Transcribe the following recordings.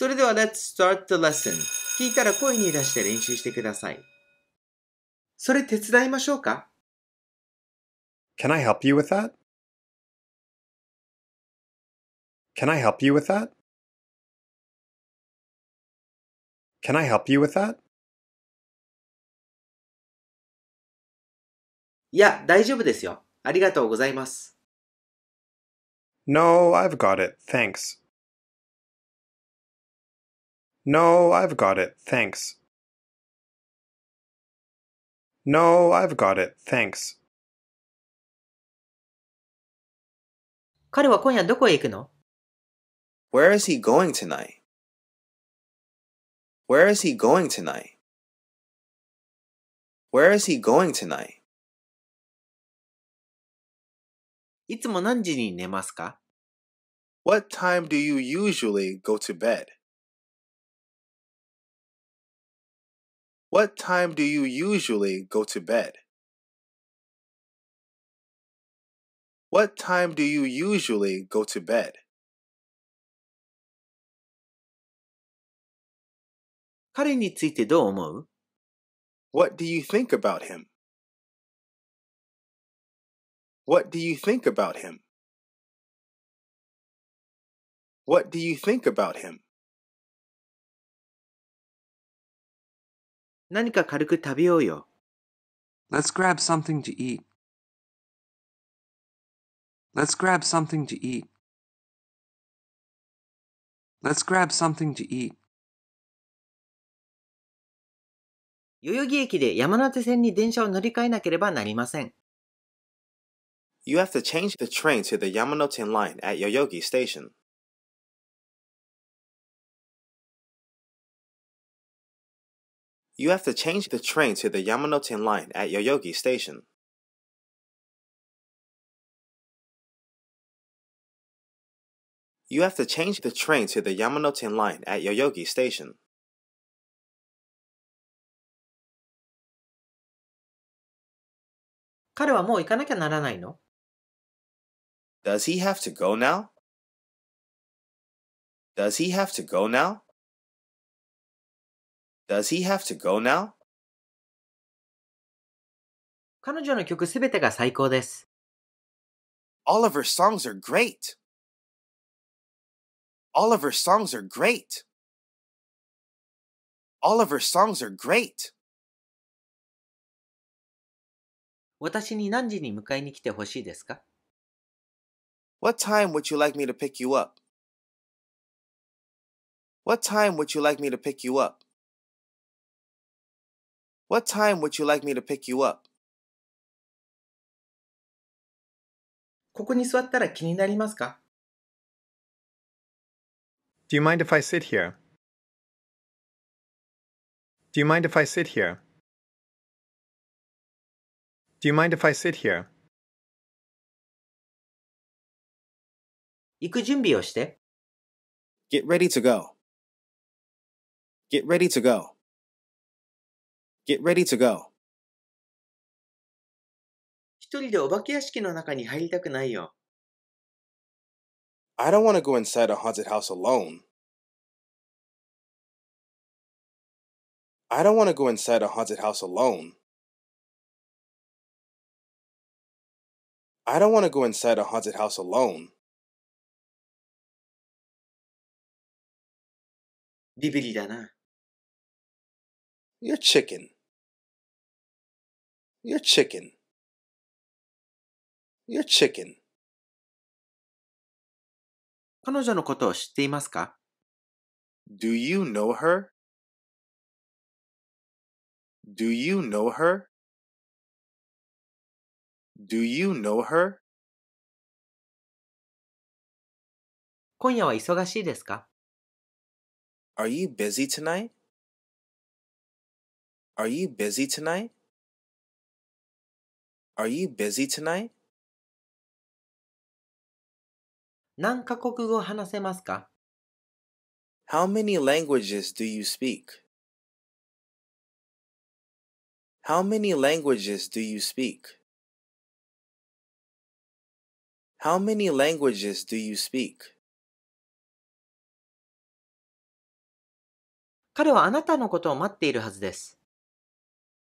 それでは Let's start the lesson. 聞いたら声に出して練習してください。それ手伝いましょうか? Can I help you with that? Can I help you with that? Can I help you with that? いや、大丈夫ですよ。ありがとうございます。No, I've got it. Thanks. No, I've got it. Thanks. No, I've got it. Thanks. 彼は今夜どこへ行くの? Where is he going tonight? Where is he going tonight? Where is he going tonight?いつも何時に寝ますか? What time do you usually go to bed? What time do you usually go to bed? What time do you usually go to bed? 彼についてどう思う? What do you think about him?What do you think about him? What do you think about him? 何か軽く食べようよ。Let's grab something to eat. Let's grab something to eat. Let's grab something to eat. 代々木駅で山手線に電車を乗り換えなければなりません。You have to change the train to the Yamanote Line at Yoyogi Station. You have to change the train to the Yamanote Line at Yoyogi Station. You have to change the train to the Yamanote Line at Yoyogi Station. 彼はもう行かなきゃならないの?Does he have to go now? Does he have to go now? Does he have to go now? 彼女の曲すべてが最高です。All of her songs are great. All of her songs are great. All of her songs are great. 私に何時に迎えに来てほしいですか? What time would you like me to pick you up? What time would you like me to pick you up? What time would you like me to pick you up? ここに座ったら気になりますか? Do you mind if I sit here? Do you mind if I sit here? Do you mind if I sit here?行く準備をして。Get ready to go. Get ready to go. Get ready to go. 一人でお化け屋敷の中に入りたくないよ。I don't want to go inside a haunted house alone. I don't want to go inside a haunted house alone. I don't want to go inside a haunted house alone.ビビリだな。You're chicken. You're chicken. You're chicken. 彼女のことを知っていますか? Do you know her? Do you know her? Do you know her? 今夜は忙しいですか?Are you busy tonight? Are you busy tonight? Are you busy tonight? 何カ国語話せますか? How many languages do you speak? How many languages do you speak? How many languages do you speak? 彼はあなたのことを待っているはずです。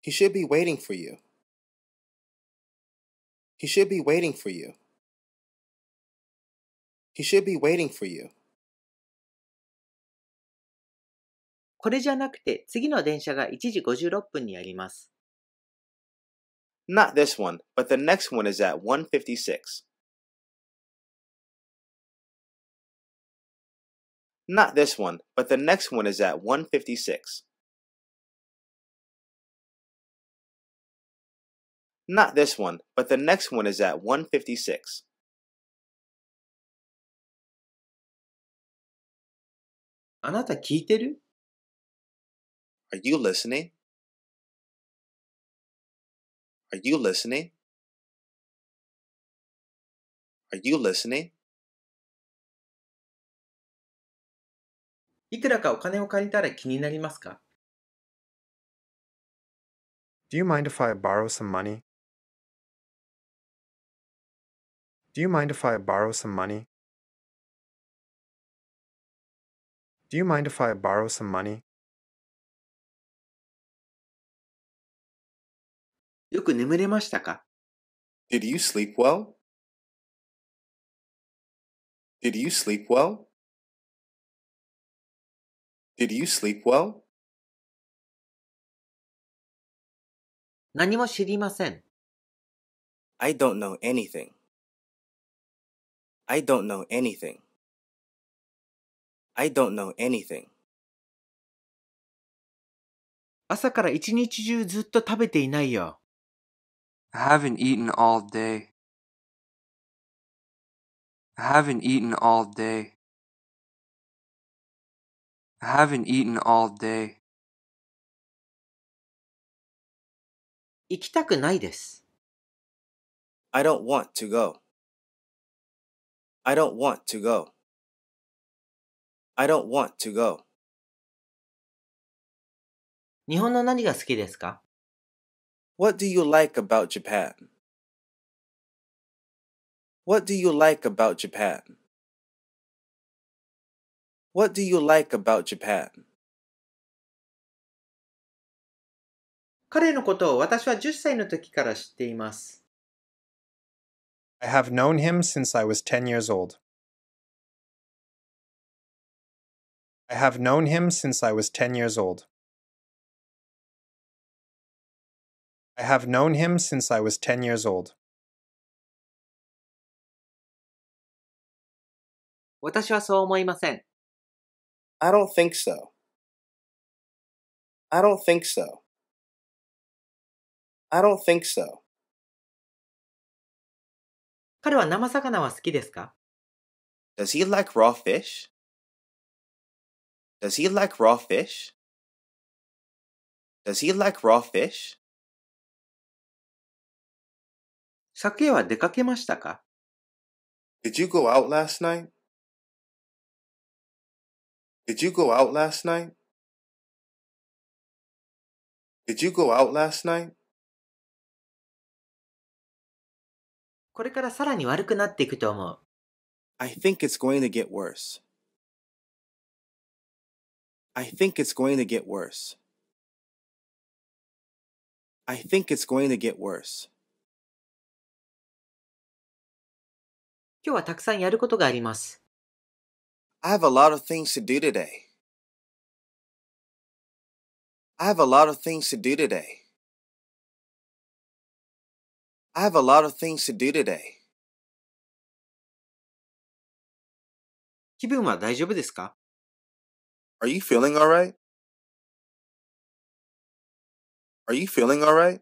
He should be waiting for you. He should be waiting for you. He should be waiting for you. これじゃなくて、次の電車が1時56分にあります。Not this one, but the next one is at 1:56. Not this one, but the next one is at 1:56. Not this one, but the next one is at 1:56. あなた聞いてる? Are you listening? Are you listening? Are you listening? いくらかお金を借りたら気になりますか? Do you mind if I borrow some money? Do you mind if I borrow some money? Do you mind if I borrow some money? よく眠れましたか? Did you sleep well? Did you sleep well? Did you sleep well? 何も知りません。I don't know anything. I don't know anything. I don't know anything. 朝から一日中ずっと食べていないよ。I haven't eaten all day. I haven't eaten all day. I haven't eaten all day. 行きたくないです。I don't want to go. I don't want to go. I don't want to go. 日本の何が好きですか? What do you like about Japan? What do you like about Japan? What do you like about Japan? 彼のことを私は10歳の時から知っています。I have known him since I was 10 years old. I have known him since I was 10 years old. I have known him since I was 10 years old. 私はそう思いません。I don't think so. I don't think so.I don't think so. 彼は生魚は好きですか? Does he like raw fish? Does he like raw fish? Does he like raw fish? 昨夜は出かけましたか? Did you go out last night? Did you go out last night? Did you go out last night?これからさらに悪くなっていくと思う。I think it's going to get worse. I think it's going to get worse. I think it's going to get worse. 今日はたくさんやることがあります。I have a lot of things to do today. I have a lot of things to do today.I have a lot of things to do today. 気分は大丈夫ですか? Are you feeling alright? Are you feeling alright?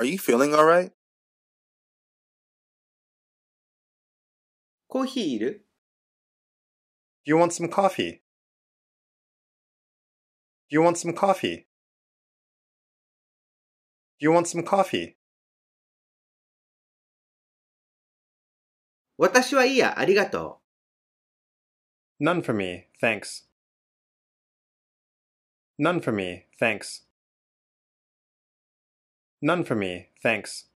Are you feeling alright? コーヒーいる? Do you want some coffee? Do you want some coffee?You want some coffee? 私はいいや、ありがとう。None for me, thanks. None for me, thanks. None for me, thanks.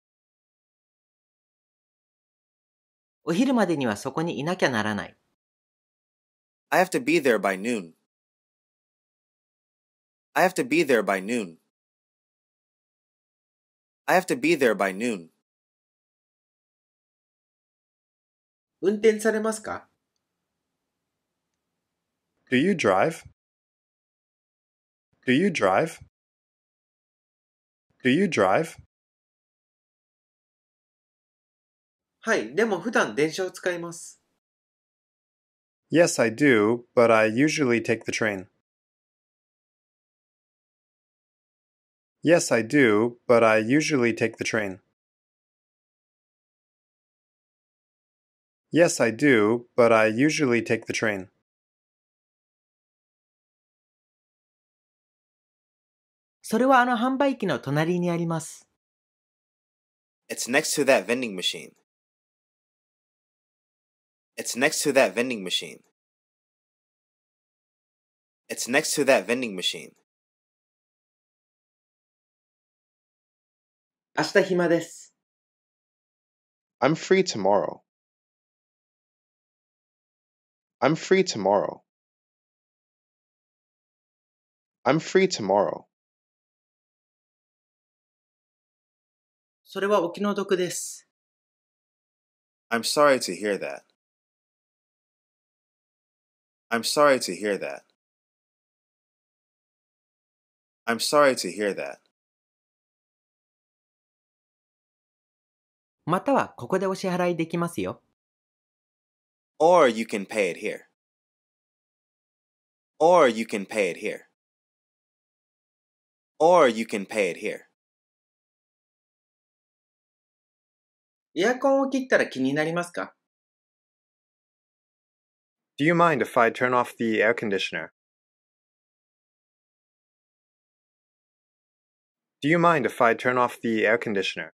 お昼までにはそこにいなきゃならない。I have to be there by noon. I have to be there by noon. I have to be there by noon. 運転されますか? Do you drive? Do you drive? Do you drive? はい、でも普段電車を使います。Yes, I do, but I usually take the train. Yes, I do, but I usually take the train. Yes, I do, but I usually take the train. それはあの販売機の隣にあります。It's next to that vending machine. It's next to that vending machine. It's next to that vending machine. 明日暇です。I'm free tomorrow. I'm free tomorrow. I'm free tomorrow. それはお気の毒です。I'm sorry to hear that. I'm sorry to hear that. I'm sorry to hear that. またはここでお支払いできますよ。Or you can pay it here. Or you can pay it here. Or you can pay it here. エアコンを切ったら気になりますか? Do you mind if I turn off the air conditioner? Do you mind if I turn off the air conditioner?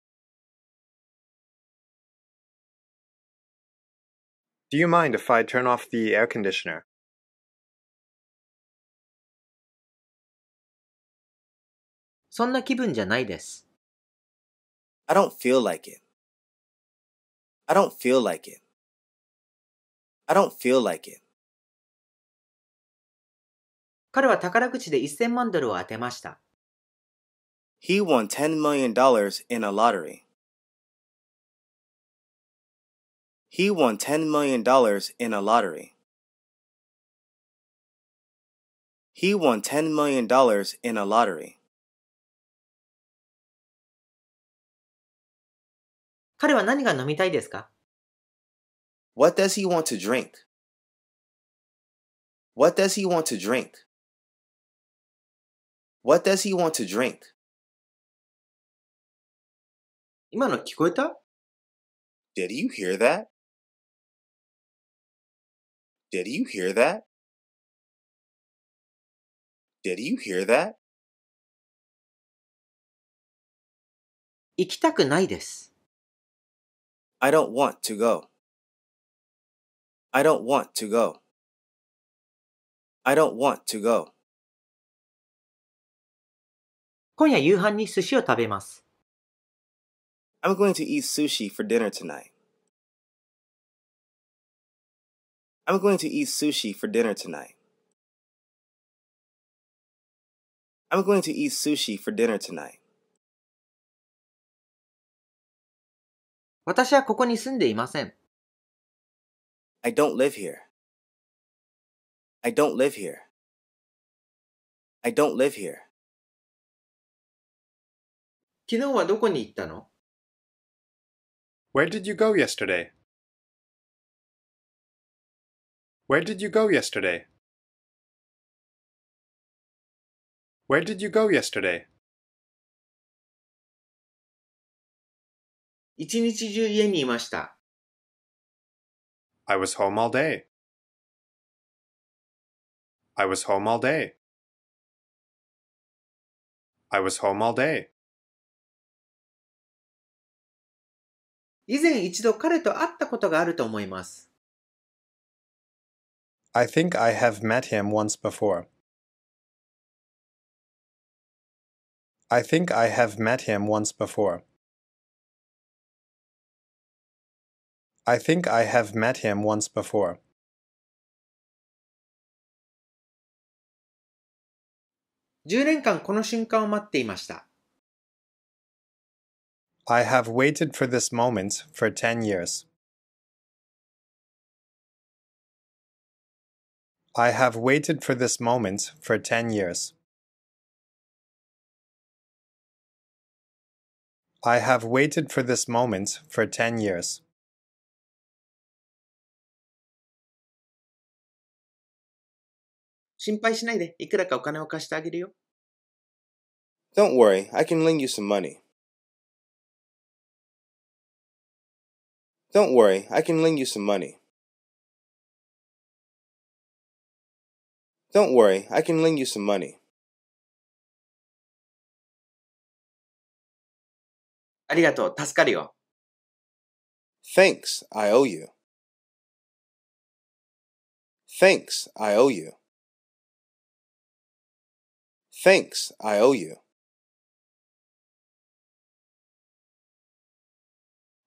Do you mind if I turn off the air conditioner? そんな気分じゃないです。I don't feel like it. I don't feel like it. I don't feel like it. 彼は宝くじで$1000万を当てました。He won $10 million in a lottery. He won $10 million in a lottery. He won $10 million in a lottery. 彼は何が飲みたいですか? What does he want to drink? What does he want to drink? What does he want to drink? 今の聞こえた? Did you hear that? Did you hear that? Did you hear that? 行きたくないです。I don't want to go. I don't want to go. I don't want to go. 今夜夕飯に寿司を食べます。I'm going to eat sushi for dinner tonight. I'm going to eat sushi for dinner tonight. I'm going to eat sushi for dinner tonight. 私はここに住んでいません。I don't live here. I don't live here. I don't live here. 昨日はどこに行ったの? Where did you go yesterday? Where did you go yesterday? Where did you go yesterday? 一日中家にいました。I was home all day. I was home all day. I was home all day. 以前一度彼と会ったことがあると思います。I think I have met him once before. I think I have met him once before. I think I have met him once before. 10年間この瞬間を待っていました。I have waited for this moment for 10 years. I have waited for this moment for 10 years. I have waited for this moment for 10 years. Don't worry, I can lend you some money. Don't worry, I can lend you some money. Don't worry, I can lend you some money. Thanks, I owe you. Thanks, I owe you. Thanks, I owe you.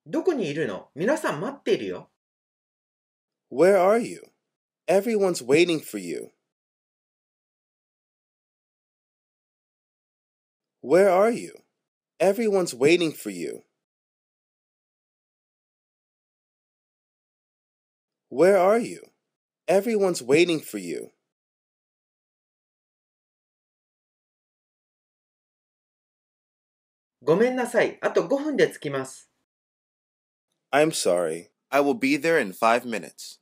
Where are you? Everyone's waiting for you. Where are you? Everyone's waiting for you. Where are you? Everyone's waiting for you. I'm sorry. I will be there in 5 minutes.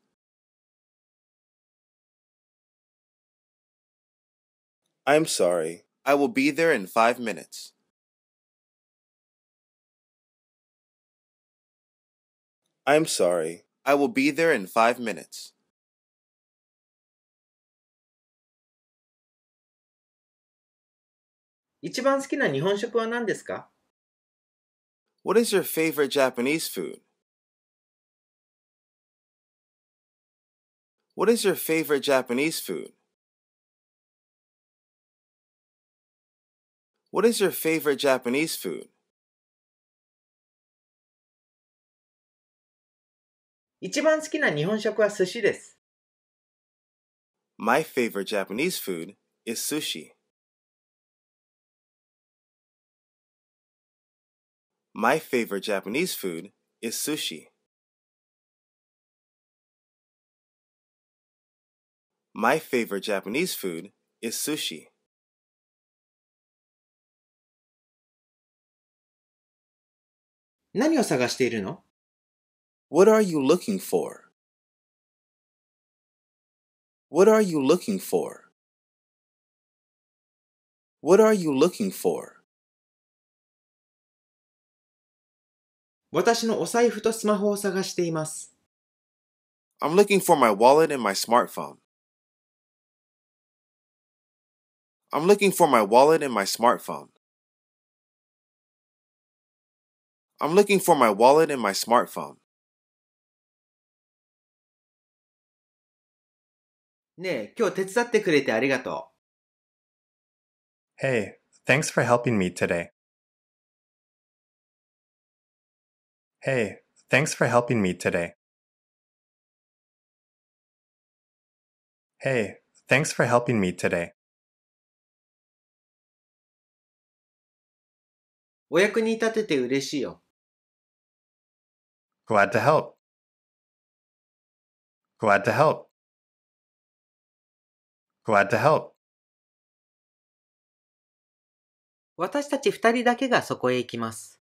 I'm sorry. I will be there in 5 minutes. I'm sorry. I will be there in 5 minutes. What is your favorite Japanese food? What is your favorite Japanese food? What is your favorite Japanese food? My favorite Japanese food is sushi. My favorite Japanese food is sushi. My favorite Japanese food is sushi. What are you looking for? What are you looking for? What are you looking for? I'm looking for my wallet and my smartphone. I'm looking for my wallet and my smartphone. I'm looking for my wallet and my smartphone. Hey, thanks for helping me today. Hey, thanks for helping me today. Hey, thanks for helping me today. お役に立てて嬉しいよ。Glad to help. Glad to help. Glad to help. 私たち二人だけがそこへ行きます。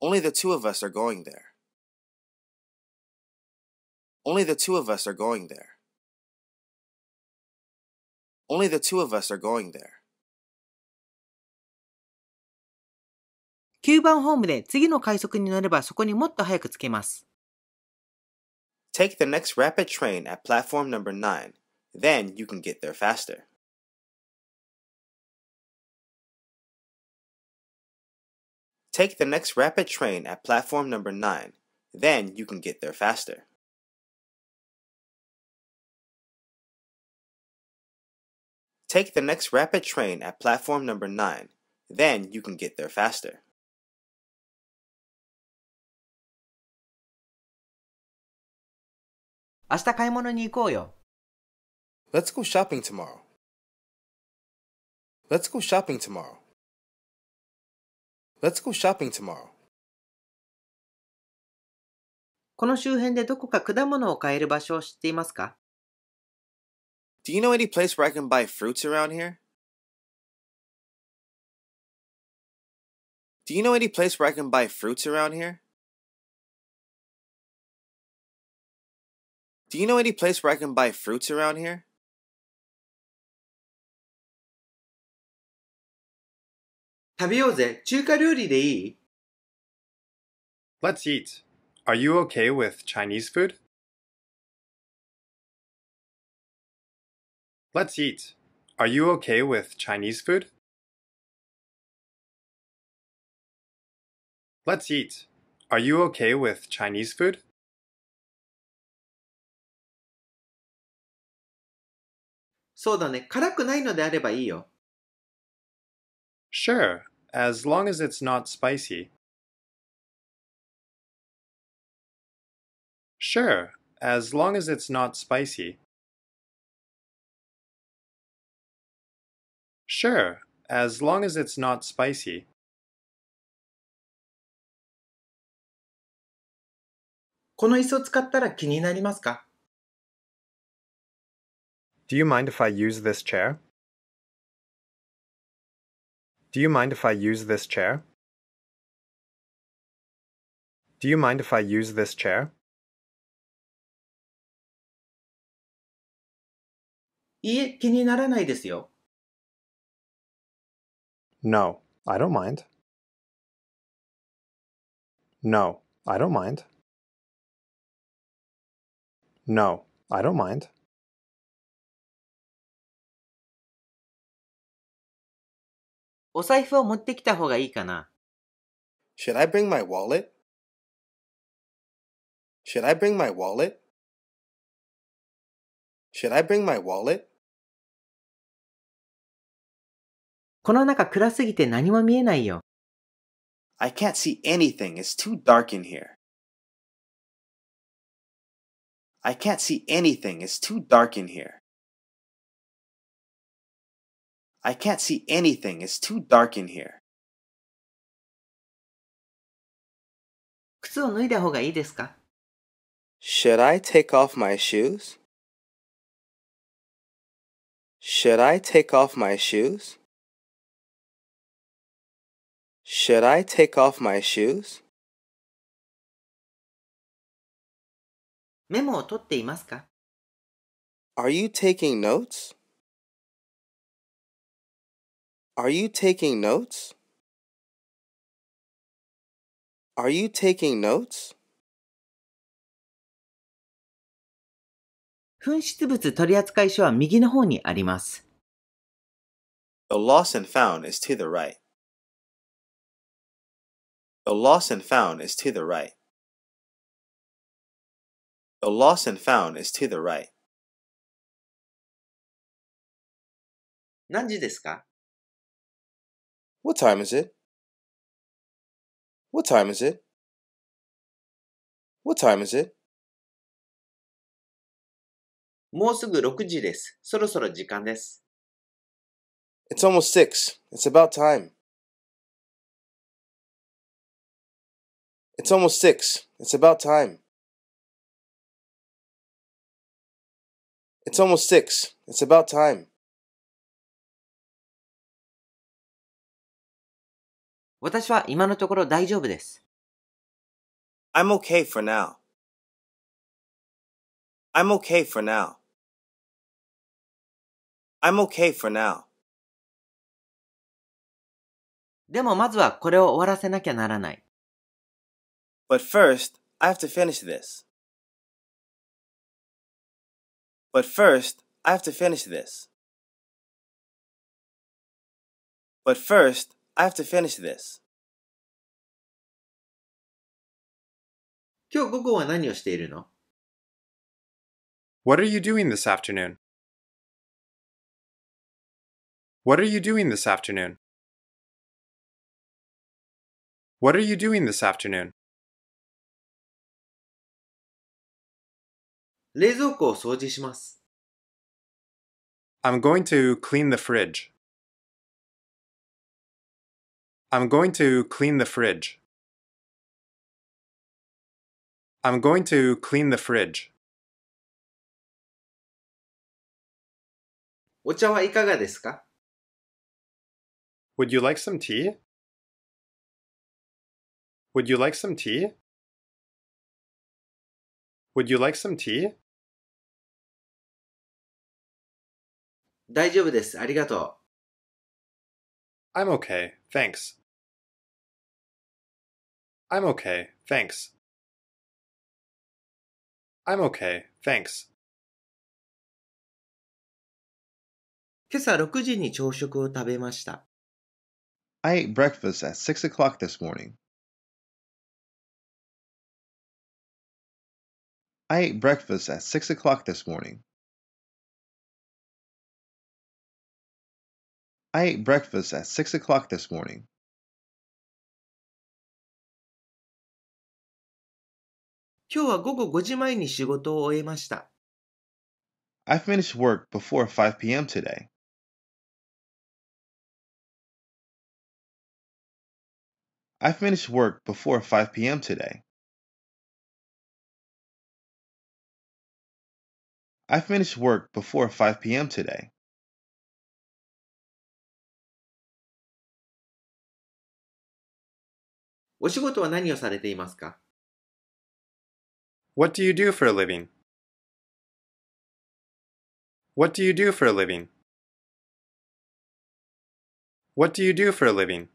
Only the two of us are going there. Only the two of us are going there. Only the two of us are going there. 9番ホームで次の快速に乗ればそこにもっと早く着けます。Take the next rapid train at platform number 9. Then you can get there faster. Take the next rapid train at platform number 9. Then you can get there faster. 9. Take the next rapid train at platform number 9. Then you can get there faster. 明日買い物に行こうよ。Let's go shopping tomorrow. Let's go shopping tomorrow. Let's go shopping tomorrow. この周辺でどこか果物を買える場所を知っていますか? Do you know any place where I can buy fruits around here? Do you know any place where I can buy fruits around here? Do you know any place where I can buy fruits around here? Let's eat. Are you okay with Chinese food? Let's eat. Are you okay with Chinese food? Let's eat. Are you okay with Chinese food? Sure, as long as it's not spicy. Sure, as long as it's not spicy. Sure, as long as it's not spicy. この椅子を使ったら気になりますか? Do you mind if I use this chair? Do you mind if I use this chair? Do you mind if I use this chair? いえ、気にならないですよ。No, I don't mind. No, I don't mind. No, I don't mind. お財布を持ってきた方がいいかな? Should I bring my wallet? Should I bring my wallet? Should I bring my wallet? この中暗すぎて何も見えないよ。I can't see anything. It's too dark in here. I can't see anything. It's too dark in here. I can't see anything. It's too dark in here. 靴を脱いだ方がいいですか? Should I take off my shoes? Should I take off my shoes? Should I take off my shoes? メモを取っていますか? Are you taking notes? Are you taking notes? Are you taking notes? 紛失物取扱所は右の方にあります。The lost and found is to the right. The lost and found is to the right. The lost and found is to the right. 何時ですか? What time is it? What time is it? What time is it? もうすぐ6時です。そろそろ時間です。It's almost 6. It's about time. It's almost 6. It's about time. It's almost 6. It's about time. 私は今のところ大丈夫です。I'm okay for now. I'm okay for now. I'm okay for now. でもまずはこれを終わらせなきゃならない。But first, I have to finish this. But first, I have to finish this. But first, I have to finish this. 今日午後は何をしているの? What are you doing this afternoon? What are you doing this afternoon? What are you doing this afternoon? 冷蔵庫を掃除します。I'm going to clean the fridge. I'm going to clean the fridge. I'm going to clean the fridge. お茶はいかがですか? Would you like some tea? Would you like some tea? Would you like some tea? 大丈夫です。ありがとう。I'm okay, thanks. I'm okay, thanks. I'm okay, thanks. 今朝6時に朝食を食べました。I ate breakfast at 6 o'clock this morning. I ate breakfast at 6 o'clock this morning. I ate breakfast at 6 o'clock this morning. 今日は午後5時前に仕事を終えました。I finished work before 5 p.m. today. I finished work before 5 p.m. today. I finished work before 5 p.m. today. お仕事は何をされていますか? What do you do for a living? What do you do for a living? What do you do for a living?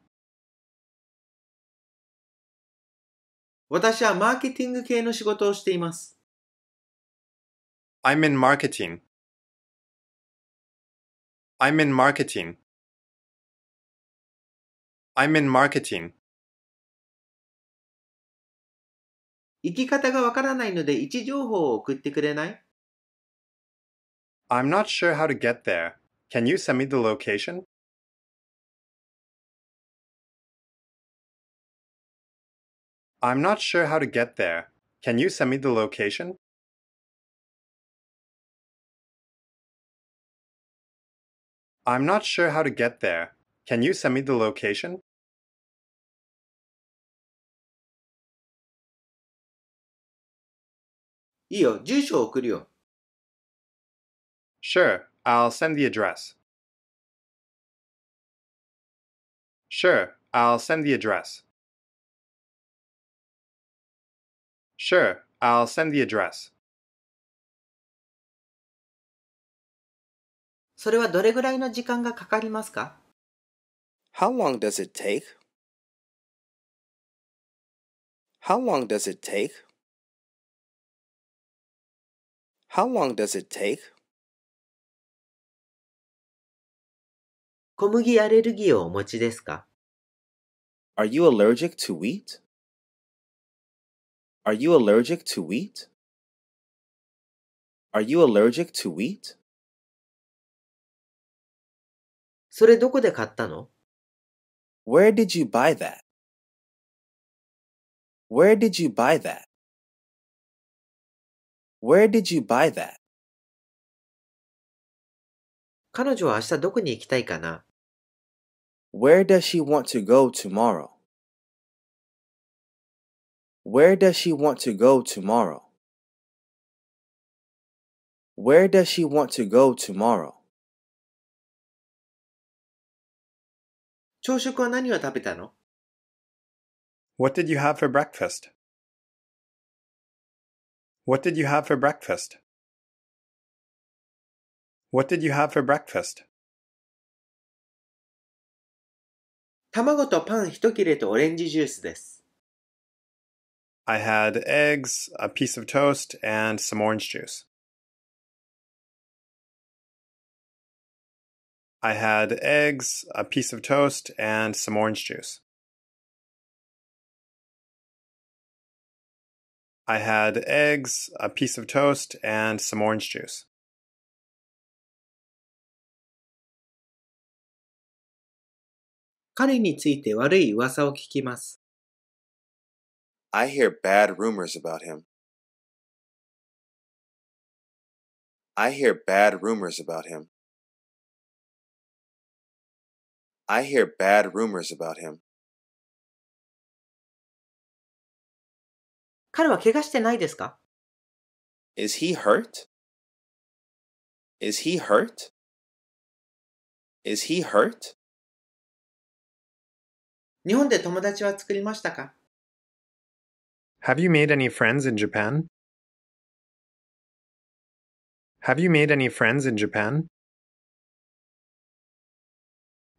私はマーケティング系の仕事をしています。I'm in marketing. I'm in marketing. I'm in marketing. 行き方がわからないので位置情報を送ってくれない? I'm not sure how to get there. Can you send me the location? I'm not sure how to get there. Can you send me the location? 'm not sure how to get there. Can you send me the location? いいよ、住所を送るよ。Sure, I'll send the address. Sure, I'll send the address. Sure, I'll send the address. それはどれぐらいの時間がかかりますか? How long does it take? How long does it take? How long does it take? 小麦アレルギーをお持ちですか? Are you allergic to wheat? Are you allergic to wheat? Are you allergic to wheat? それどこで買ったの? Where did you buy that? Where did you buy that? Where did you buy that? 彼女は明日どこに行きたいかな? Where does she want to go tomorrow? Where does she want to go tomorrow? Where does she want to go tomorrow? 朝食は何を食べたの? What did you have for breakfast? What did you have for breakfast? What did you have for breakfast? 卵とパン一切れとオレンジジュースです。I had eggs, a piece of toast, and some orange juice. I had eggs, a piece of toast, and some orange juice. I had eggs, a piece of toast, and some orange juice. 彼について悪い噂を聞きます。I hear bad rumors about him. I hear bad rumors about him. I hear bad rumors about him. 彼は怪我してないですか? Is he hurt? Is he hurt? Is he hurt? 日本で友達は作りましたか? Have you made any friends in Japan? Have you made any friends in Japan?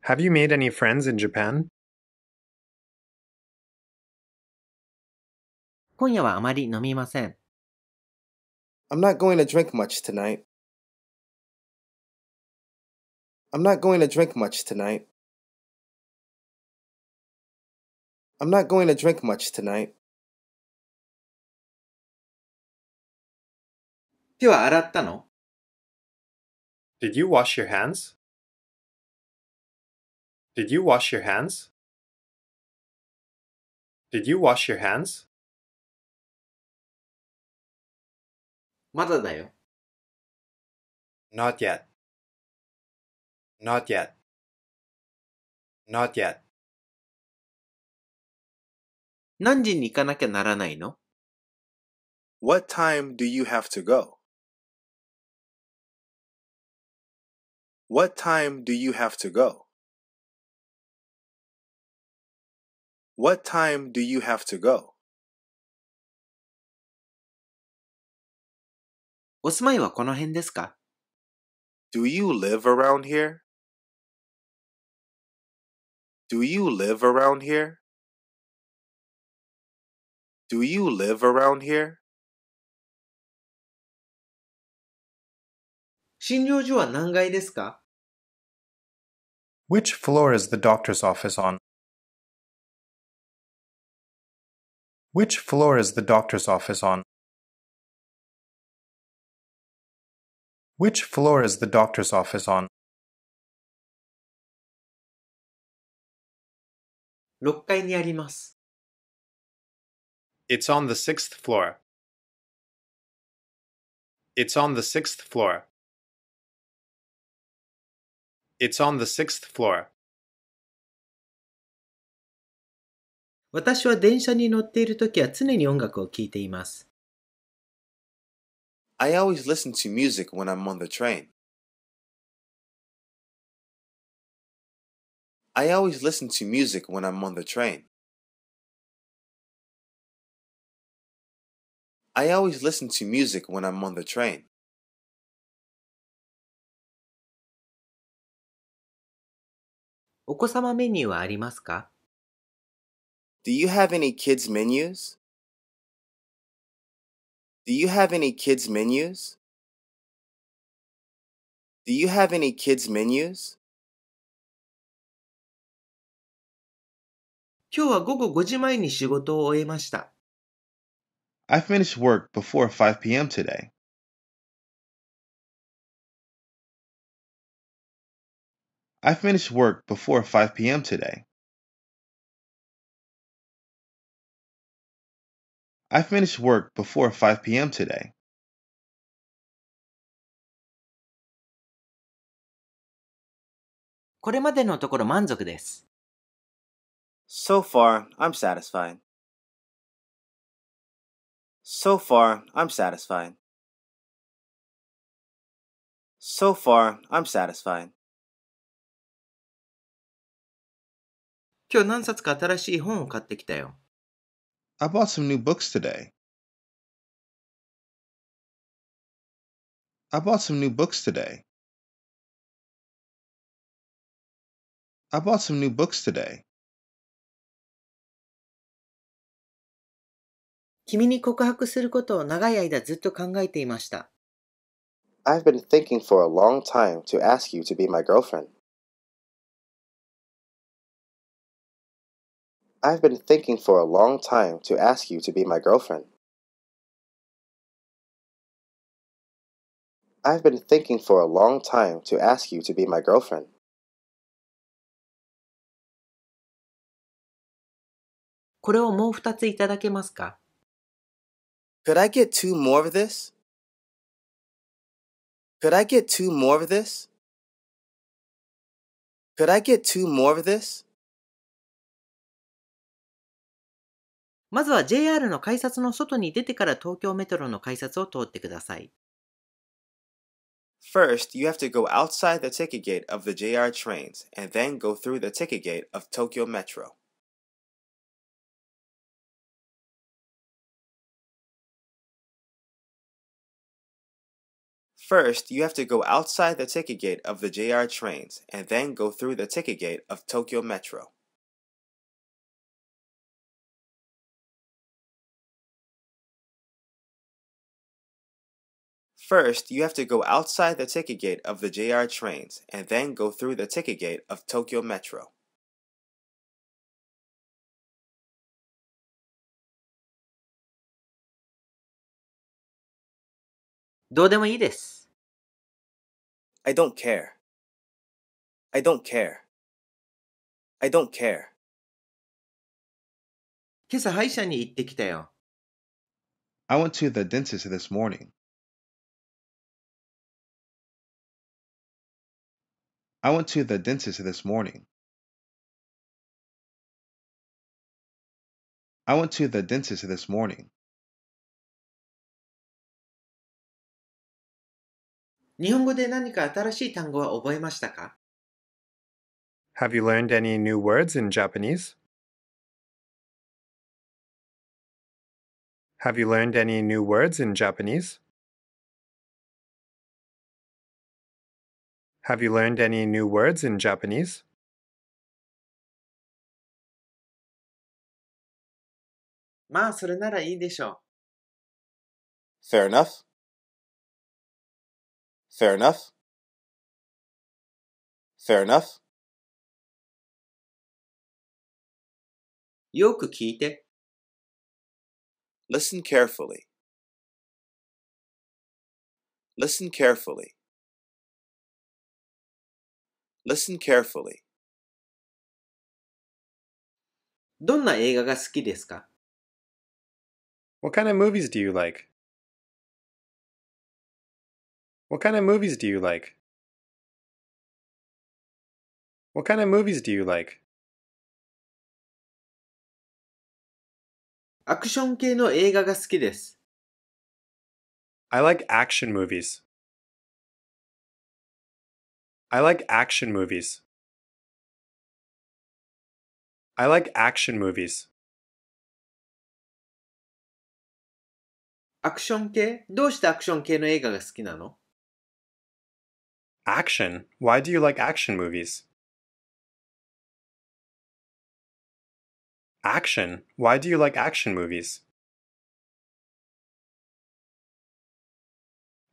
Have you made any friends in Japan? 今夜はあまり飲みません。I'm not going to drink much tonight. I'm not going to drink much tonight. I'm not going to drink much tonight. 手は洗ったの? Did you wash your hands? Did you wash your hands? Did you wash your hands? まだだよ。Not yet. Not yet. Not yet. 何時に行かなきゃならないの? What time do you have to go? What time do you have to go? What time do you have to go? お住まいはこの辺ですか? Do you live around here? Do you live around here? Do you live around here? 診療所は何階ですか? Which floor is the doctor's office on? Which floor is the doctor's office on? Which floor is the doctor's office on? 6階にあります。It's on the 6th floor. It's on the 6th floor. It's on the 6th floor. 私は電車に乗っているときは常に音楽を聴いています。I always listen to music when I'm on the train. I always listen to music when I'm on the train. I always listen to music when I'm on the train. お子様メニューはありますか? Do you have any kids' menus? Do you have any kids' menus? Do you have any kids' menus? 今日は午後5時前に仕事を終えました。I finished work before 5 p.m. today. I finished work before 5 p.m. today. I finished work before 5 p.m. today. これまでのところ満足です。So far, I'm satisfied. So far, I'm satisfied. So far, I'm satisfied. 今日何冊か新しい本を買ってきたよ。I bought some new books today. I bought some new books today. I bought some new books today. 君に告白することを長い間ずっと考えていました。I've been thinking for a long time to ask you to be my girlfriend. I've been thinking for a long time to ask you to be my girlfriend. I've been thinking for a long time to ask you to be my girlfriend. これをもう2ついただけますか? Could I get 2 more of this? Could I get 2 more of this? Could I get 2 more of this? まずは JR の改札の外に出てから東京メトロの改札を通ってください。First, you have to go outside the ticket gate of the JR trains and then go through the ticket gate of Tokyo Metro. どうでもいいです。I don't care. I don't care. I don't care. 今朝歯医者に行ってきたよ。I went to the dentist this morning. I went to the dentist this morning. I went to the dentist this morning. 日本語で何か新しい単語は覚えましたか? Have you learned any new words in Japanese? Have you learned any new words in Japanese? Have you learned any new words in Japanese? まあ、それならいいでしょう。Fair enough.Fair enough. Fair enough. よく聞いて。Listen carefully. Listen carefully. Listen carefully. どんな映画が好きですか? What kind of movies do you like?What kind of movies do you like? What kind of movies do you like? アクション系の映画が好きです。I like action movies. I like action movies. I like action movies. アクション系?どうしてアクション系の映画が好きなの?Action? Why do you like action movies? Action? Why do you like action movies?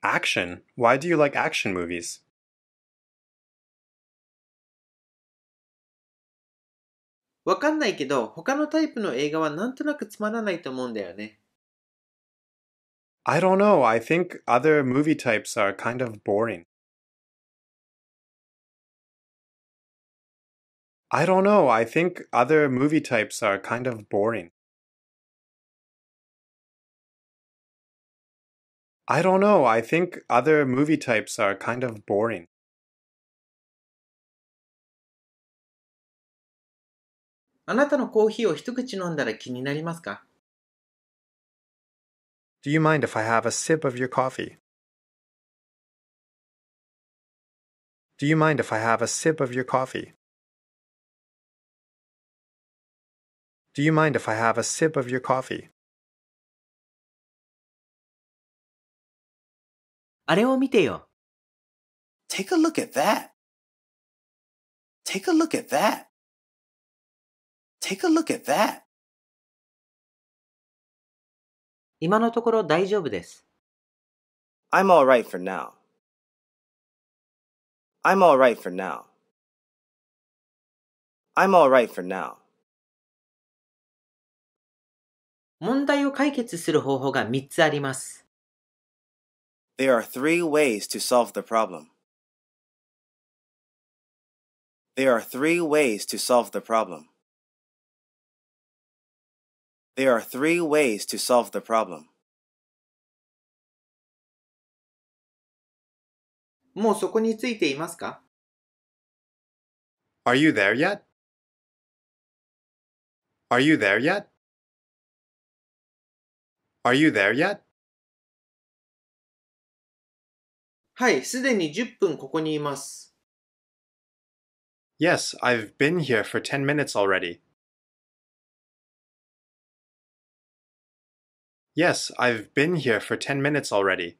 Action? Why do you like action movies? わかんないけど、他のタイプの映画はなんとなくつまらないと思うんだよね。I don't know. I think other movie types are kind of boring.I don't know. I think other movie types are kind of boring. I don't know. I think other movie types are kind of boring. あなたのコーヒーを一口飲んだら気になりますか? Do you mind if I have a sip of your coffee? Do you mind if I have a sip of your coffee?Do you mind if I have a sip of your coffee? あれを見てよ。 Take a look at that. Take a look at that. Take a look at that. 今のところ大丈夫です。I'm alright for now. I'm alright for now. I'm alright for now.問題を解決する方法が3つあります。There are three ways to solve the problem. There are three ways to solve the problem. There are three ways to solve the problem. もうそこについていますか? Are you there yet? Are you there yet? Are you there yet? はい、すでに10分ここにいます。Yes, I've been here for 10 minutes already. Yes, I've been here for 10 minutes already.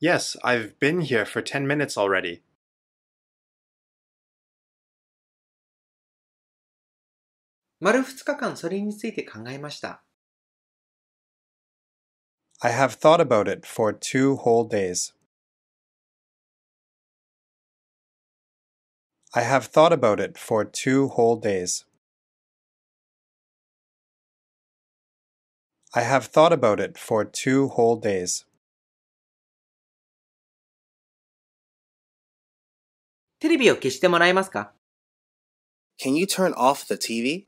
Yes, I've been here for 10 minutes already. I have thought about it for 2 whole days. I have thought about it for 2 whole days. I have thought about it for 2 whole days. テレビを消してもらえますか? Can you turn off the TV?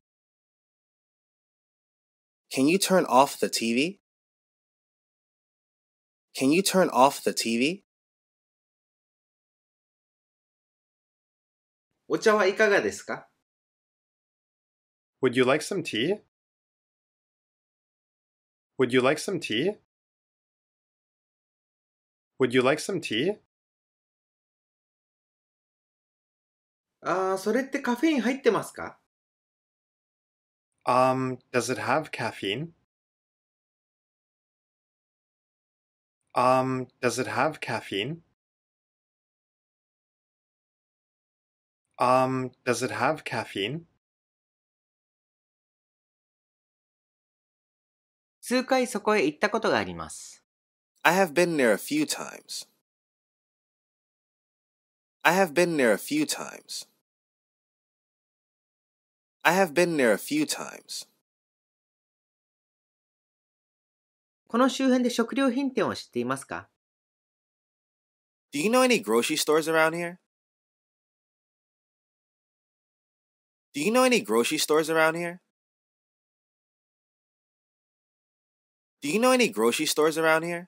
Can you turn off the TV? Can you turn off the TV? お茶はいかがですか? Would you like some tea? Would you like some tea? Would you like some tea? それってカフェイン入ってますか? Does it have caffeine? Does it have caffeine? Does it have caffeine? 数回そこへ行ったことがあります。I have been there a few times. I have been there a few times. I have been there a few times. この周辺で食料品店を知っていますか? Do you know any grocery stores around here? Do you know any grocery stores around here? Do you know any grocery stores around here?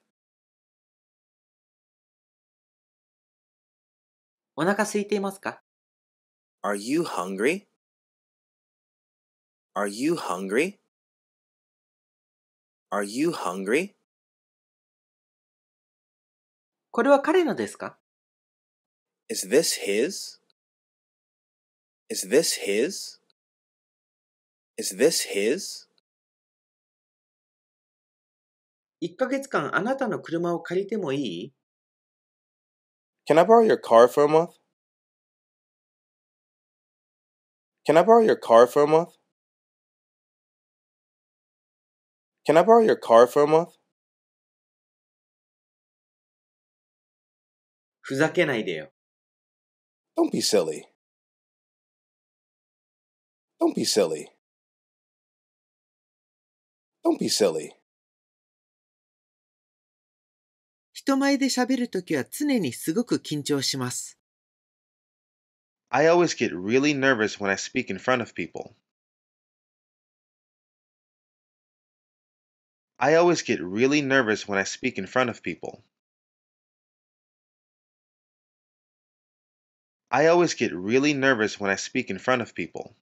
お腹空いていますか? Are you hungry? Are you hungry? Are you hungry? これは彼のですか? Is this his? Is this his? Is this his? 1ヶ月間あなたの車を借りてもいい? Can I borrow your car for a month? Can I borrow your car for a month? Can I borrow your car for a month? ふざけないでよ。Don't be silly. Don't be silly. Don't be silly. 人前で喋るときは常にすごく緊張します。I always get really nervous when I speak in front of people. I always get really nervous when I speak in front of people. I always get really nervous when I speak in front of people.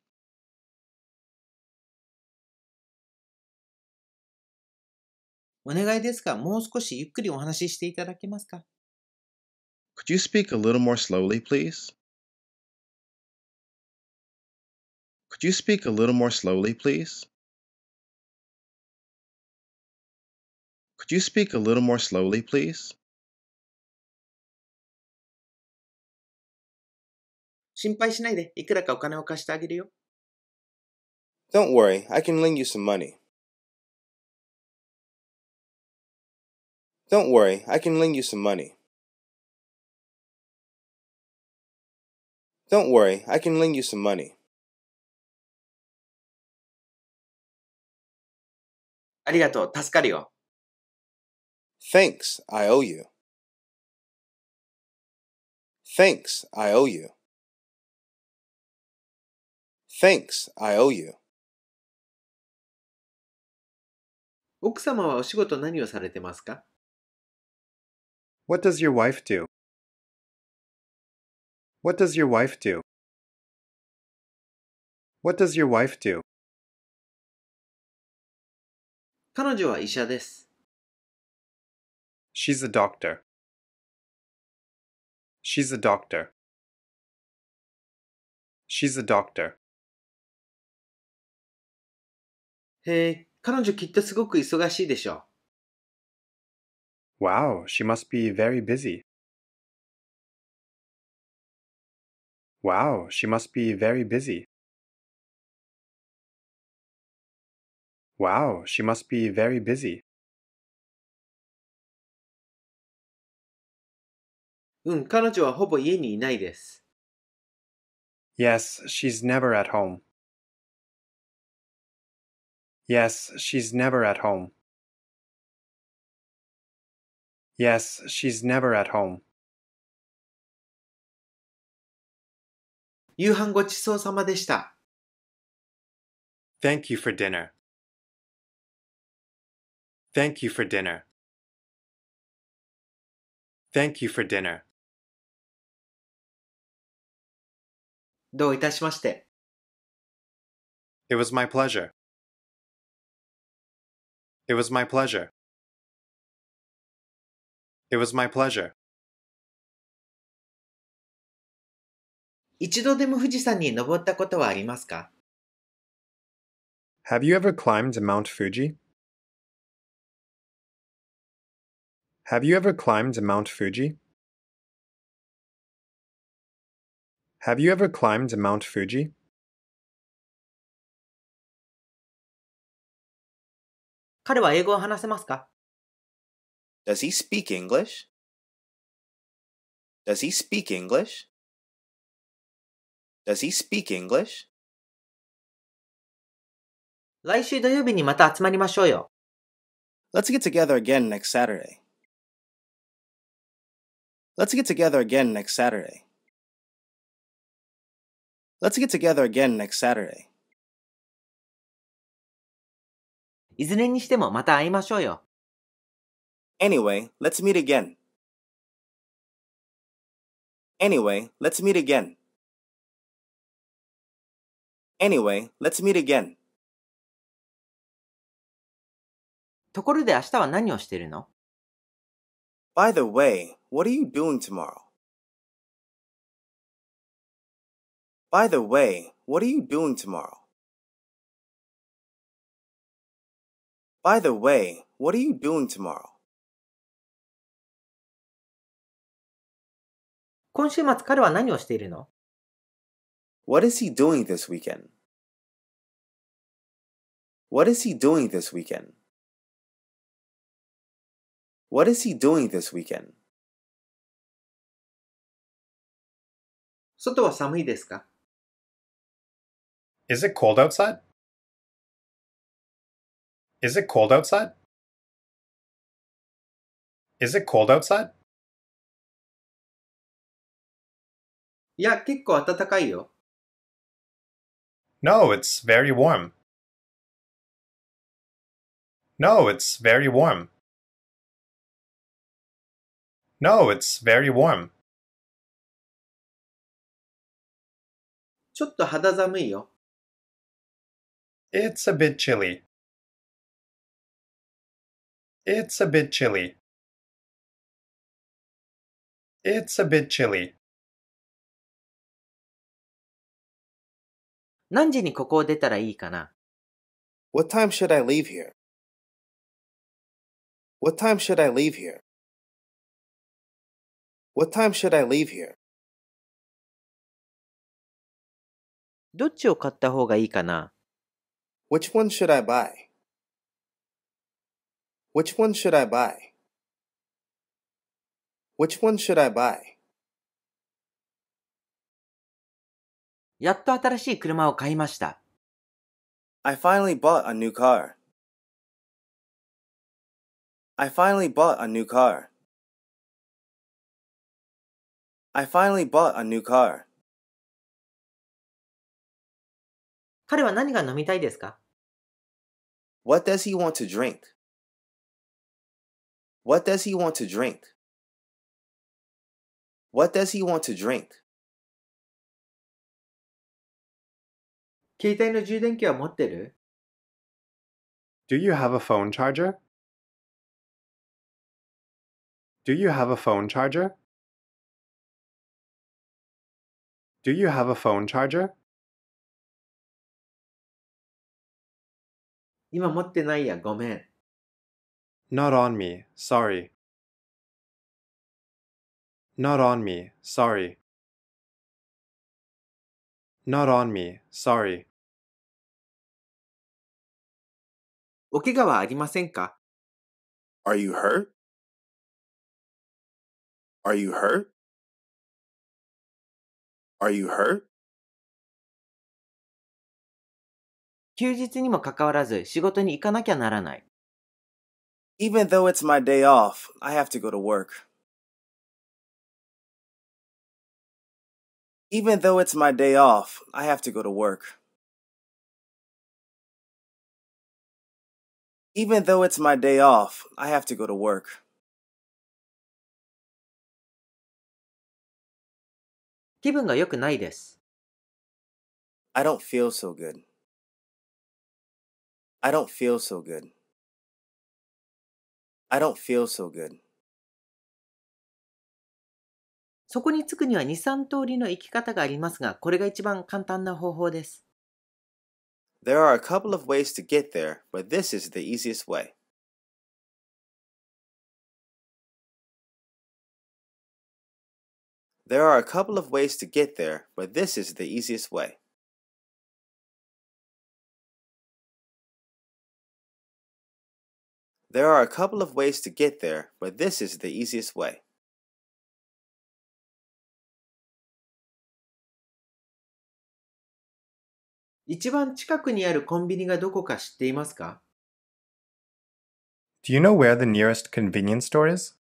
お願いですが、もう少しゆっくりお話ししていただけますか? Could you speak a little more slowly, please? Could you speak a little more slowly, please? Could you speak a little more slowly, please? 心配しないで、いくらかお金を貸してあげるよ。Don't worry, I can lend you some money. Don't worry, I can lend you some money. Don't worry, I can lend you some money. ありがとう、助かるよ。Thanks, I owe you. Thanks, I owe you. Thanks, I owe you. 奥様はお仕事何をされてますか? What does your wife do? What does your wife do? What does your wife do? 彼女は医者です。She's a doctor. She's a doctor. She's a doctor. 彼女きっとすごく忙しいでしょう。Wow, she must be very busy. Wow, she must be very busy. Wow, she must be very busy. うん、彼女はほぼ家にいないです。Yes, she's never at home. Yes, she's never at home. Yes, she's never at home. 夕飯ごちそうさまでした。Thank you for dinner. Thank you for dinner. Thank you for dinner. どういたしまして。It was my pleasure. It was my pleasure. It was my pleasure. 一度でも富士山に登ったことはありますか? Have you ever climbed Mount Fuji? Have you ever climbed Mount Fuji? Have you ever climbed Mount Fuji? 彼は英語を話せますか? Does he speak English? Does he speak English? Does he speak English? 来週土曜日にまた集まりましょうよ。Let's get together again next Saturday. Let's get together again next Saturday. Let's get together again next Saturday. いずれにしてもまた会いましょうよ。Anyway, let's meet again. Anyway, let's meet again. Anyway, let's meet again. ところで明日は何をしているの? By the way, what are you doing tomorrow? By the way, what are you doing tomorrow? By the way, what are you doing tomorrow? 今週末彼は何をしているの? What is he doing this weekend? What is he doing this weekend? What is he doing this weekend? 外は寒いですか? Is it cold outside? Is it cold outside? Is it cold outside? いや、結構暖かいよ。No, it's very warm. No, it's very warm.No, it's very warm. ちょっと肌寒いよ。It's a bit chilly. It's a bit chilly. It's a bit chilly. 何時にここを出たらいいかな? What time should I leave here? What time should I leave here?What time should I leave here? どっちを買った方がいいかな? Which one should I buy? Which one should I buy? Which one should I buy? やっと新しい車を買いました。I finally bought a new car. I finally bought a new car.I finally bought a new car. 彼は何が飲みたいですか? What does he want to drink? What does he want to drink? What does he want to drink? 携帯の充電器は持ってる? Do you have a phone charger? Do you have a phone charger? Do you have a phone charger? 今持ってないや、ごめん。Not on me, sorry. Not on me, sorry. Not on me, sorry. お怪我はありませんか? Are you hurt? Are you hurt? Are you hurt? 休日にもかかわらず仕事に行かなきゃならない。Even though it's my day off, I have to go to work. Even though it's my day off, I have to go to work. Even though it's my day off, I have to go to work. 気分が良くないです。I don't feel so good. I don't feel so good. I don't feel so good. そこに着くには 2,3 通りの行き方がありますが、これが一番簡単な方法です。There are a couple of ways to get there, but this is the easiest way. There are a couple of ways to get there, but this is the easiest way. 'There are a couple of ways to get there, but this is the easiest way.' 一番近くにあるコンビニがどこか知っていますか? Do you know where the nearest convenience store is?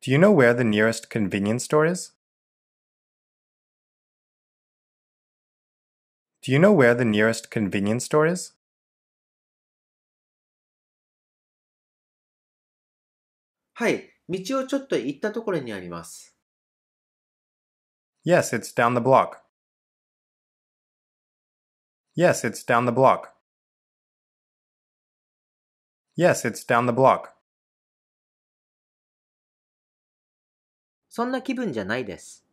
Do you know where the nearest convenience store is? Do you know where the nearest convenience store is? はい、道をちょっと行ったところにあります。Yes, it's down the block. Yes, it's down the block. Yes, it's down the block. そんな気分じゃないです。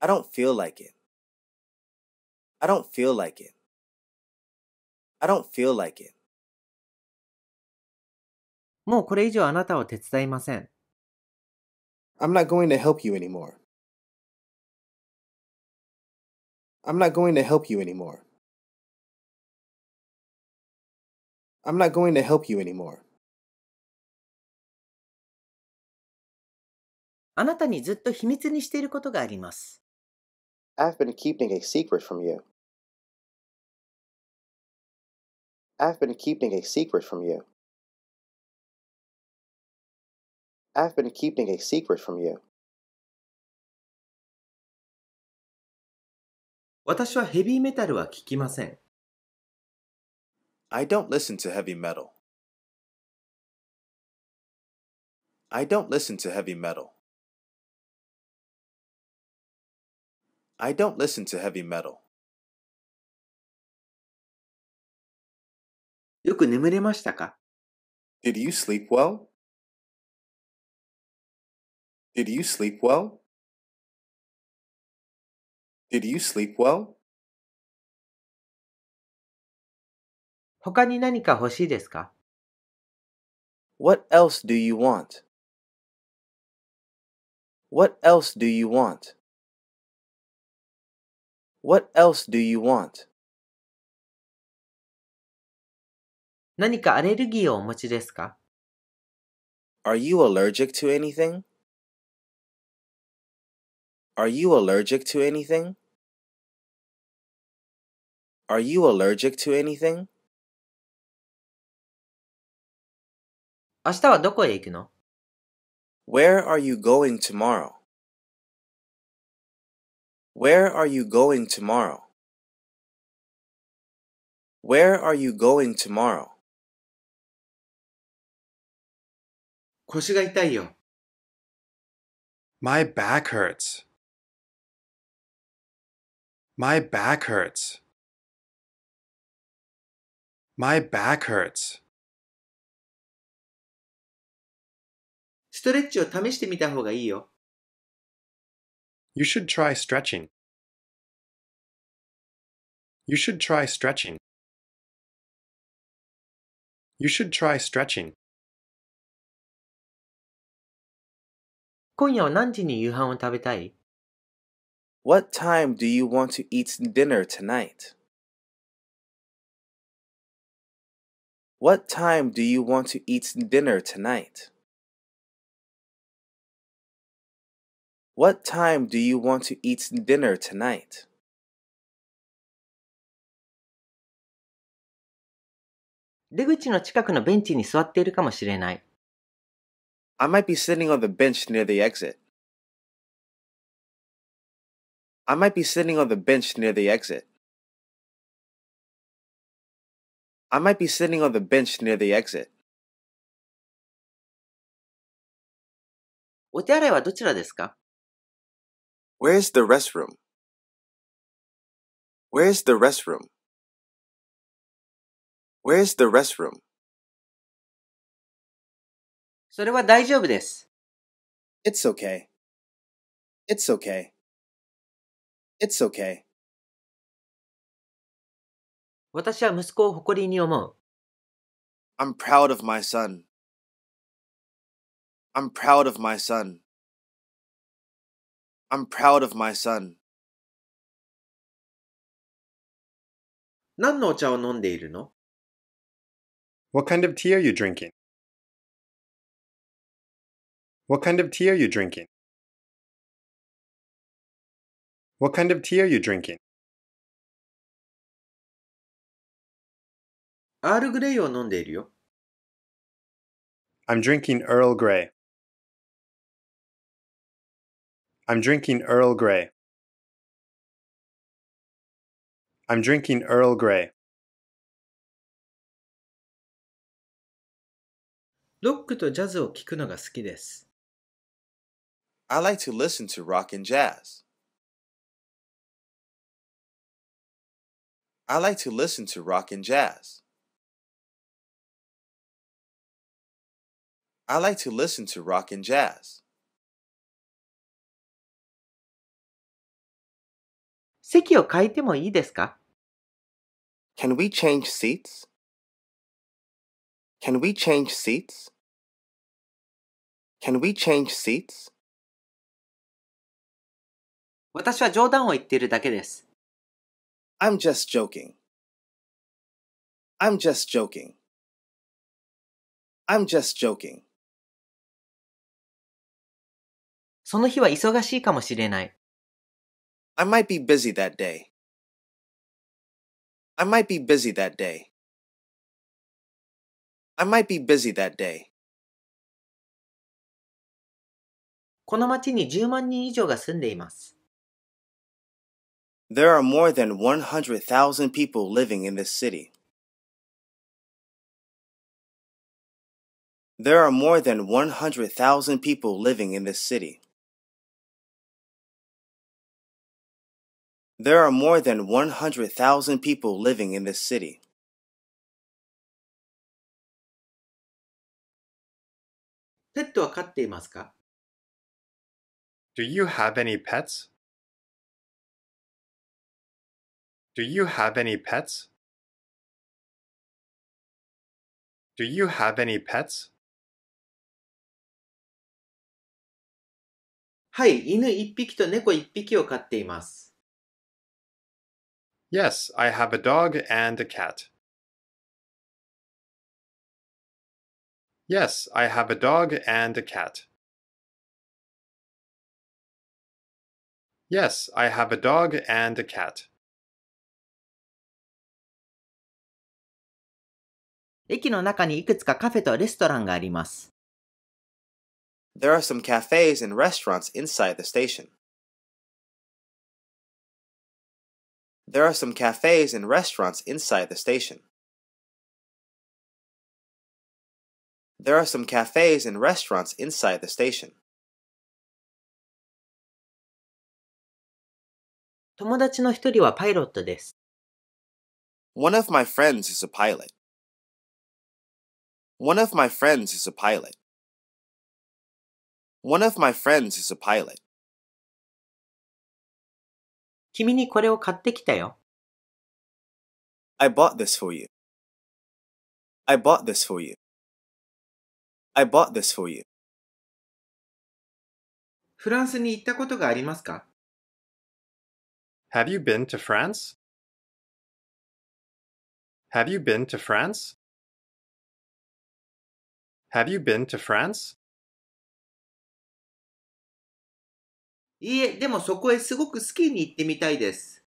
I don't feel like it. I don't feel like it. I don't feel like it. もうこれ以上あなたを手伝いません。I'm not going to help you anymore. I'm not going to help you anymore. I'm not going to help you anymore. あなたにずっと秘密にしていることがあります。I've been keeping a secret from you. I've been keeping a secret from you. I've been keeping a secret from you. 私はヘビーメタルは聞きません。I don't listen to heavy metal. I don't listen to heavy metal. I don't listen to heavy metal. よく眠れましたか? Did you sleep well? Did you sleep well? Did you sleep well? 他に何か欲しいですか? What else do you want? What else do you want? What else do you want? 何かアレルギーをお持ちですか? Are you allergic to anything? Are you allergic to anything? Are you allergic to anything? 明日はどこへ行くの? Where are you going tomorrow? Where are you going tomorrow? Where are you going tomorrow? 腰が痛いよ。My back hurts. My back hurts. My back hurts. ストレッチを試してみた方がいいよ。You should try stretching. You should try stretching. You should try stretching. 今夜は何時に夕飯を食べたい? What time do you want to eat dinner tonight? What time do you want to eat dinner tonight? What time do you want to eat dinner tonight? 出口の近くのベンチに座っているかもしれない。I might be sitting on the bench near the exit. I might be sitting on the bench near the exit. I might be sitting on the bench near the exit. お手洗いはどちらですか? Where's the restroom? Where's the restroom? Where's the restroom? それは大丈夫です。It's okay. It's okay. It's okay. 私は息子を誇りに思う。I'm proud of my son. I'm proud of my son. I'm proud of my son. 何のお茶を飲んでいるの? What kind of tea are you drinking? What kind of tea are you drinking? What kind of tea are you drinking? Earl Grey を飲んでいるよ。I'm drinking Earl Grey. I'm drinking Earl Grey. I'm drinking Earl Grey. ロックとジャズを聴くのが好きです。I like to listen to rock and jazz. I like to listen to rock and jazz. I like to listen to rock and jazz. 席を変えてもいいですか? Can we change seats? Can we change seats? Can we change seats? 私は冗談を言っているだけです。I'm just joking. I'm just joking. I'm just joking. その日は忙しいかもしれない。I might be busy that day. I might be busy that day. I might be busy that day. この町に10万人以上が住んでいます。There are more than 100,000 people living in this city. There are more than 100,000 people living in this city. There are more than 100,000 people living in this city. ペットは飼っていますか? Do you have any pets? Do you have any pets? Do you have any pets? はい、犬1匹と猫1匹を飼っています。Yes, I have a dog and a cat. Yes, I have a dog and a cat. Yes, I have a dog and a cat. 駅の中にいくつかカフェとレストランがあります。There are some cafes and restaurants inside the station. There are some cafes and restaurants inside the station. There are some cafes and restaurants inside the station. 友達の一人はパイロットです。One of my friends is a pilot. One of my friends is a pilot. One of my friends is a pilot. 君にこれを買ってきたよ。I bought this for you. I bought this for you. I bought this for you. フランスに行ったことがありますか? Have you been to France? Have you been to France? Have you been to France? いいえ、でもそこへすごくスキーに行ってみたいです。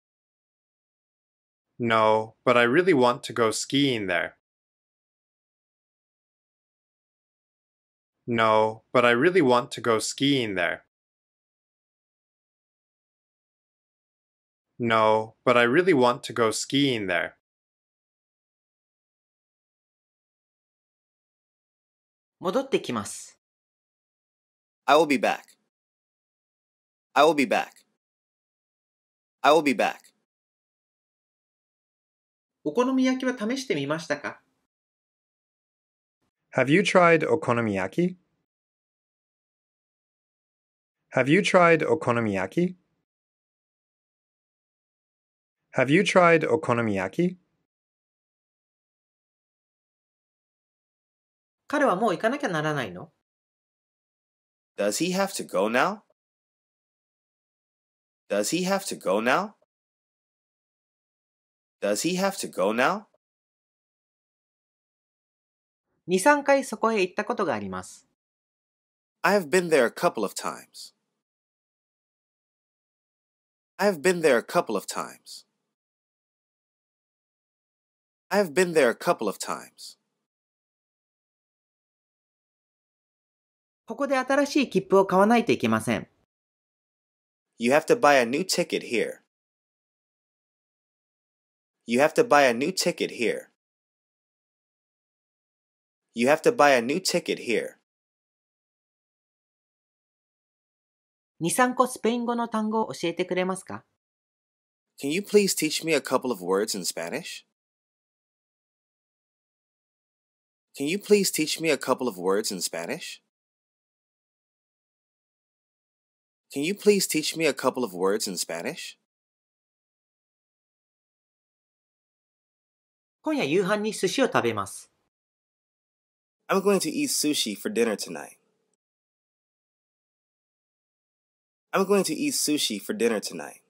No, but I really want to go skiing there. No, but I really want to go skiing there. No, but I really want to go skiing there. 戻ってきます。I will be back. I will be back. I will be back. お好み焼きは試してみましたか? Have you tried okonomiyaki? Have you tried okonomiyaki? Have you tried okonomiyaki? 彼はもう行かなきゃならないの? Does he have to go now? Does he have to go now? Does he have to go now? 2、3回そこへ行ったことがあります。I have been there a couple of times. I have been there a couple of times. I have been there a couple of times. ここで新しい切符を買わないといけません。You have to buy a new ticket here. You have to buy a new ticket here. You have to buy a new ticket here. 2、3個スペイン語の単語を教えてくれますか? Can you please teach me a couple of words in Spanish? Can you please teach me a couple of words in Spanish? Can you please teach me a couple of words in Spanish? 今夜夕飯に寿司を食べます。I'm going to eat sushi for dinner tonight. I'm going to eat sushi for dinner tonight.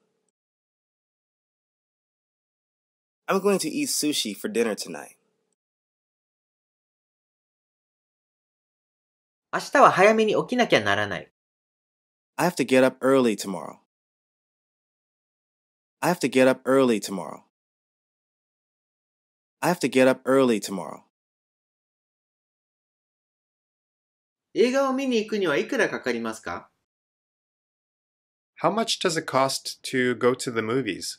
I'm going to eat sushi for dinner tonight. 明日は早めに起きなきゃならない。I have to get up early tomorrow. I have to get up early tomorrow. I have to get up early tomorrow. 映画を見に行くにはいくらかかりますか? How much does it cost to go to the movies?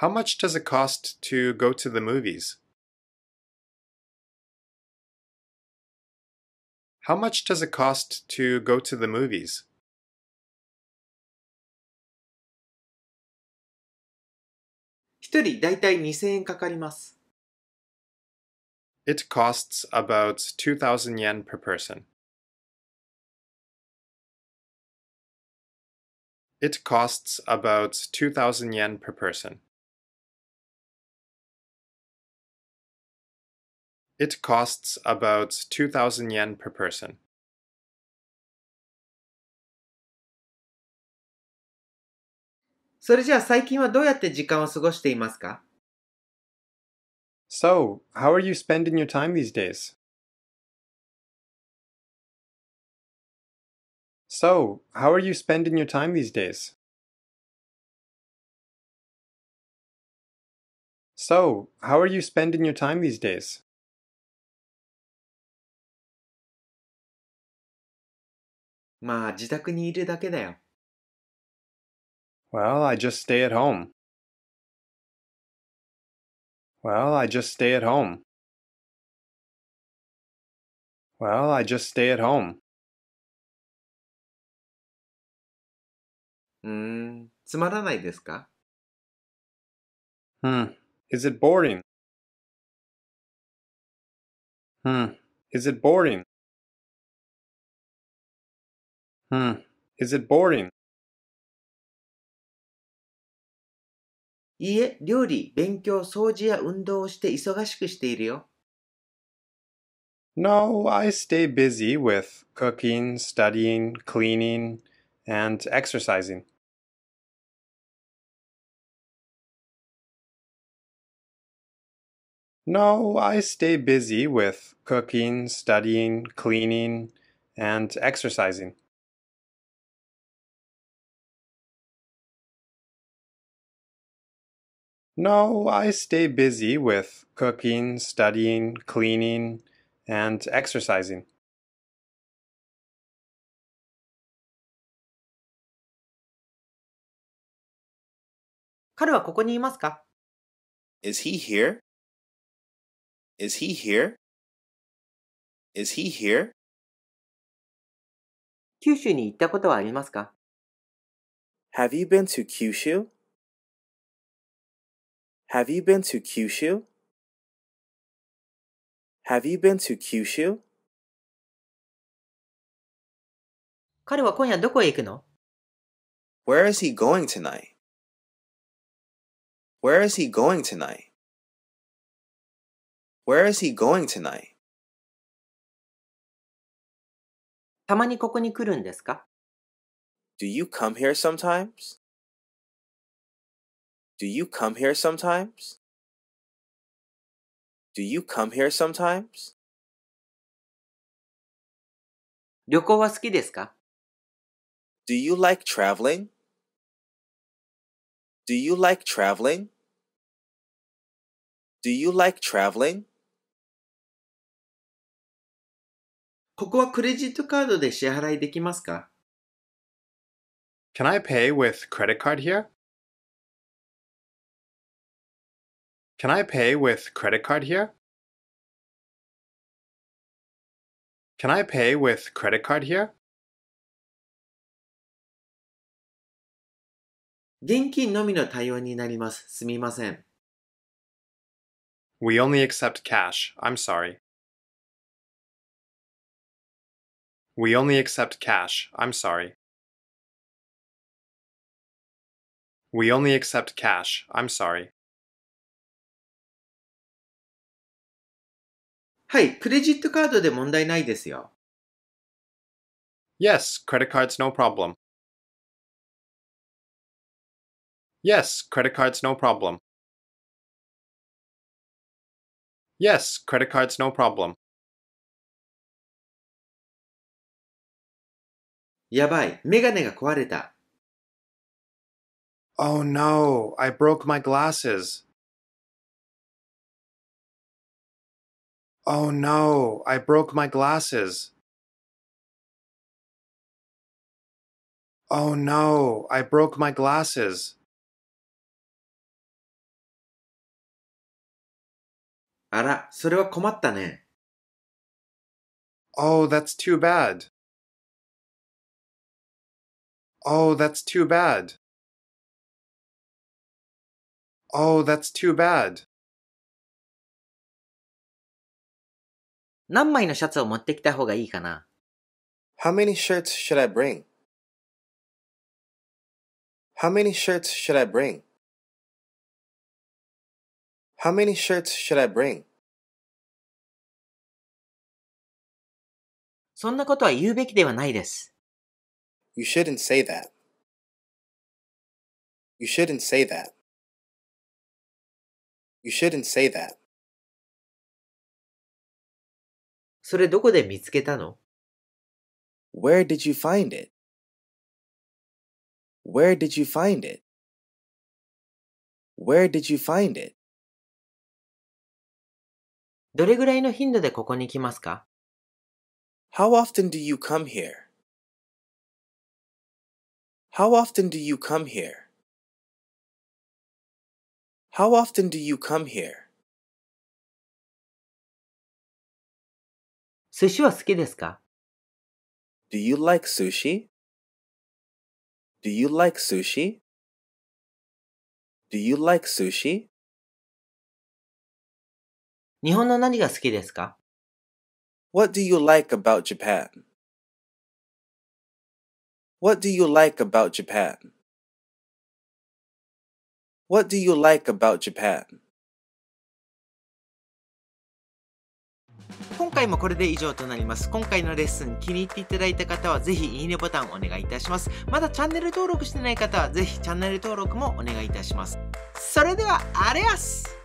How much does it cost to go to the movies? How much does it cost to go to the movies? 一人だいたい2000円かかります。It costs about 2,000 yen per person. It costs about 2,000 yen per person. It costs about 2,000 yen per person. それじゃあ最近はどうやって時間を過ごしていますか? So, how are you spending your time these days? So, how are you spending your time these days? So, how are you spending your time these days? まあ、自宅にいるだけだよ。Well, I just stay at home. Well, I just stay at home. Well, I just stay at home. つまらないですか? Is it boring? Is it boring? Is it boring? いいえ、料理、勉強、掃除や運動をして忙しくしているよ。No, I stay busy with cooking, studying, cleaning, and exercising. No, I stay busy with cooking, studying, cleaning, and exercising. 'No, I stay busy with cooking, studying, cleaning, and exercising.' 彼はここにいますか? Is he here? Is he here? Is he here? 九州に行ったことはありますか? Have you been to Kyushu? Have you been to Kyushu? Have you been to Kyushu? 彼は今夜どこへ行くの? Where is he going tonight? Where is he going tonight? Where is he going tonight? たまにここに来るんですか? Do you come here sometimes? Do you come here sometimes? Do you come here sometimes? 旅行は好きですか? Do you like traveling? Do you like traveling? Do you like traveling? ここはクレジットカードで支払いできますか? Can I pay with credit card here? Can I pay with credit card here? Can I pay with credit card here? 現金のみの対応になります。すみません。We only accept cash. I'm sorry. We only accept cash. I'm sorry. We only accept cash. I'm sorry. はい、クレジットカードで問題ないですよ。Yes, credit card's no problem. Yes, credit card's no problem. Yes, credit card's no problem. やばい、メガネが壊れた。Oh no, I broke my glasses. Oh no, I broke my glasses. Oh no, I broke my glasses. あら、それは困ったね。Oh, that's too bad. Oh, that's too bad. Oh, that's too bad. 何枚のシャツを持ってきた方がいいかな? How many shirts should I bring? How many shirts should I bring? How many shirts should I bring? そんなことは言うべきではないです。You shouldn't say that. You shouldn't say that. You shouldn't say that. それどこで見つけたの? Where did you find it? Where did you find it? Where did you find it? どれぐらいの頻度でここに来ますか? How often do you come here? How often do you come here? How often do you come here? 寿司は好きですか? Do you like sushi? Do you like sushi? Do you like sushi? 日本の何が好きですか? What do you like about Japan? What do you like about Japan? What do you like about Japan? 今回もこれで以上となります。今回のレッスン気に入っていただいた方はぜひいいねボタンお願いいたします。まだチャンネル登録してない方はぜひチャンネル登録もお願いいたします。それではアレアス!